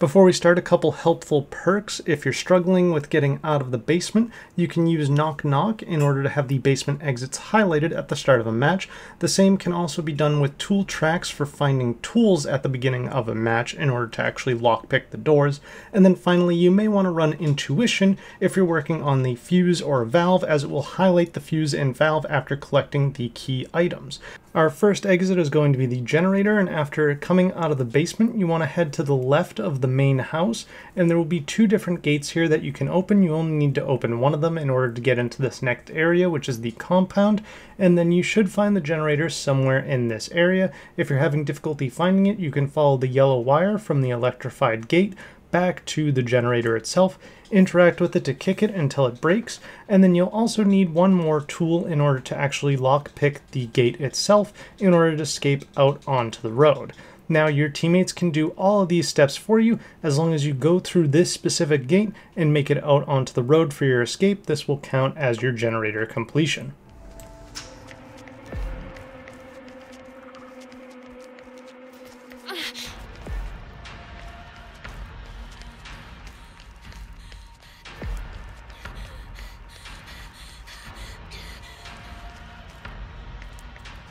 Before we start, a couple helpful perks. If you're struggling with getting out of the basement, you can use Knock Knock in order to have the basement exits highlighted at the start of a match. The same can also be done with tool tracks for finding tools at the beginning of a match in order to actually lockpick the doors. And then finally, you may want to run Intuition if you're working on the fuse or a valve, as it will highlight the fuse and valve after collecting the key items. Our first exit is going to be the generator, and after coming out of the basement, you want to head to the left of the main house, and there will be two different gates here that you can open. You only need to open one of them in order to get into this next area, which is the compound, and then you should find the generator somewhere in this area. If you're having difficulty finding it, you can follow the yellow wire from the electrified gate back to the generator itself, interact with it to kick it until it breaks, and then you'll also need one more tool in order to actually lockpick the gate itself in order to escape out onto the road. Now your teammates can do all of these steps for you as long as you go through this specific gate and make it out onto the road for your escape. This will count as your generator completion.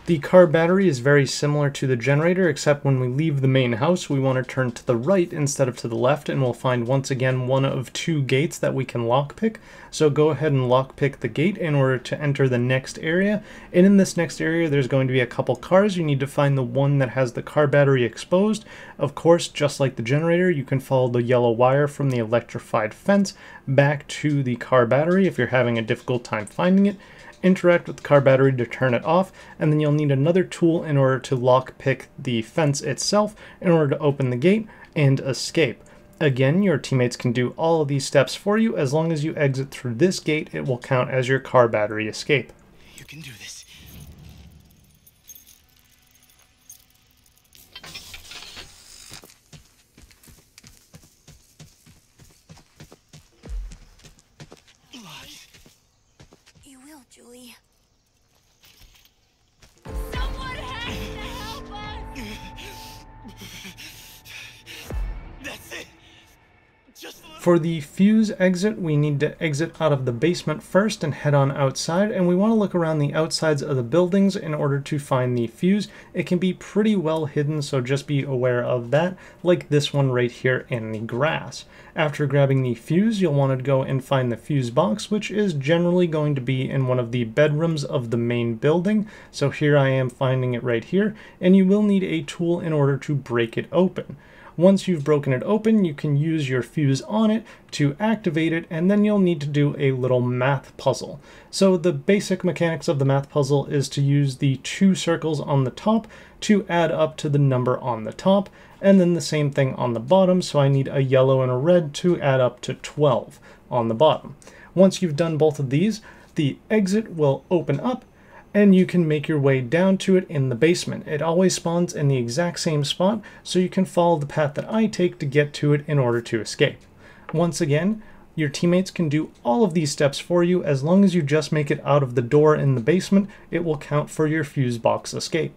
The car battery is very similar to the generator, except when we leave the main house, we want to turn to the right instead of to the left, and we'll find once again one of two gates that we can lockpick. So go ahead and lockpick the gate in order to enter the next area. And in this next area, there's going to be a couple cars. You need to find the one that has the car battery exposed. Of course, just like the generator, you can follow the yellow wire from the electrified fence back to the car battery if you're having a difficult time finding it. Interact with the car battery to turn it off, and then you'll need another tool in order to lockpick the fence itself in order to open the gate and escape. Again, your teammates can do all of these steps for you. As long as you exit through this gate, it will count as your car battery escape. You can do this. Julie. Someone has to help us! That's it! For the fuse exit, we need to exit out of the basement first and head on outside, and we want to look around the outsides of the buildings in order to find the fuse. It can be pretty well hidden, so just be aware of that, like this one right here in the grass. After grabbing the fuse, you'll want to go and find the fuse box, which is generally going to be in one of the bedrooms of the main building. So here I am finding it right here, and you will need a tool in order to break it open. Once you've broken it open, you can use your fuse on it to activate it, and then you'll need to do a little math puzzle. So the basic mechanics of the math puzzle is to use the two circles on the top to add up to the number on the top, and then the same thing on the bottom, so I need a yellow and a red to add up to 12 on the bottom. Once you've done both of these, the exit will open up, and you can make your way down to it in the basement. It always spawns in the exact same spot, so you can follow the path that I take to get to it in order to escape. Once again, your teammates can do all of these steps for you. As long as you just make it out of the door in the basement, it will count for your fuse box escape.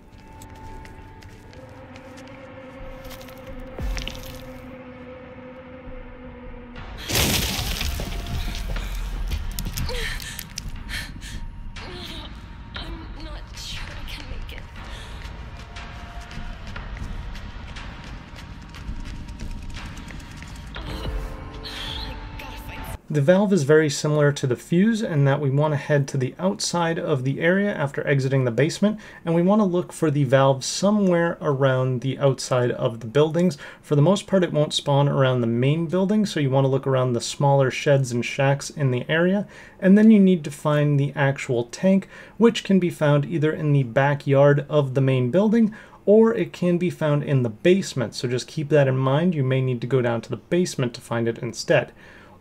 The valve is very similar to the fuse in that we want to head to the outside of the area after exiting the basement, and we want to look for the valve somewhere around the outside of the buildings. For the most part, it won't spawn around the main building, so you want to look around the smaller sheds and shacks in the area, and then you need to find the actual tank, which can be found either in the backyard of the main building or it can be found in the basement, so just keep that in mind. You may need to go down to the basement to find it instead.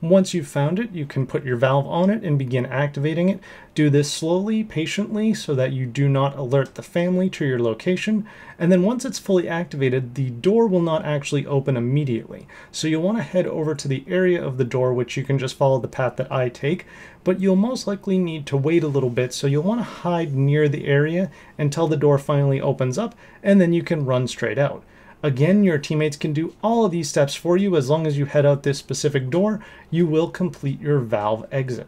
Once you've found it, you can put your valve on it and begin activating it. Do this slowly, patiently, so that you do not alert the family to your location. And then once it's fully activated, the door will not actually open immediately. So you'll want to head over to the area of the door, which you can just follow the path that I take, but you'll most likely need to wait a little bit. So you'll want to hide near the area until the door finally opens up, and then you can run straight out. Again, your teammates can do all of these steps for you. As long as you head out this specific door, you will complete your valve exit.